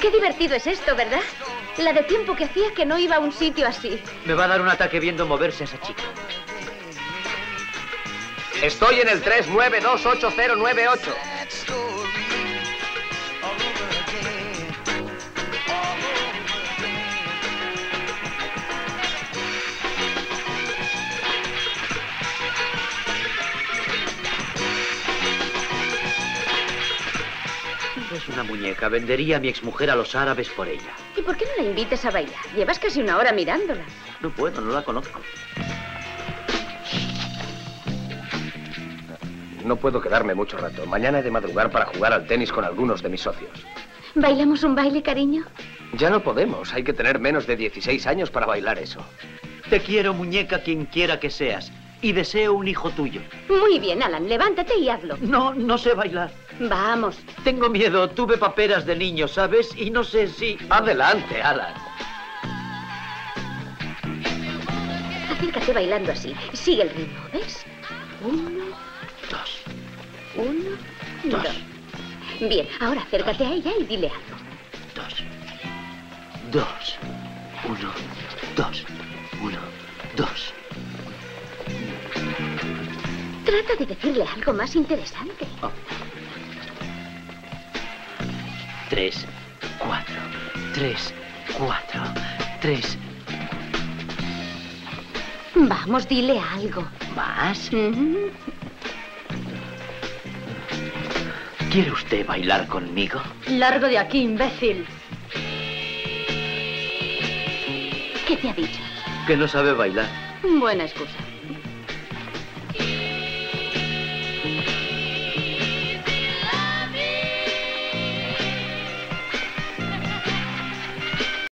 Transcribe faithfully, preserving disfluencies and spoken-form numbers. Qué divertido es esto, ¿verdad? La de tiempo que hacía que no iba a un sitio así. Me va a dar un ataque viendo moverse esa chica. Estoy en el tres nueve dos ocho cero nueve ocho. Es una muñeca. Vendería a mi exmujer a los árabes por ella. ¿Y por qué no la invitas a bailar? Llevas casi una hora mirándola. No puedo, no la conozco. No puedo quedarme mucho rato. Mañana he de madrugar para jugar al tenis con algunos de mis socios. ¿Bailamos un baile, cariño? Ya no podemos. Hay que tener menos de dieciséis años para bailar eso. Te quiero, muñeca, quien quiera que seas. Y deseo un hijo tuyo. Muy bien, Alan, levántate y hazlo. No, no sé bailar. Vamos. Tengo miedo, tuve paperas de niño, ¿sabes? Y no sé si... Adelante, Alan. Acércate bailando así. Sigue el ritmo, ¿ves? Uno, dos. Uno, dos. dos. Bien, ahora acércate dos. a ella y dile algo. Dos. Dos. Uno, dos. Uno, dos. Trata de decirle algo más interesante. Oh. Tres, cuatro, tres, cuatro, tres. Vamos, dile algo. ¿Más? Mm-hmm. ¿Quiere usted bailar conmigo? Largo de aquí, imbécil. ¿Qué te ha dicho? Que no sabe bailar. Buena excusa.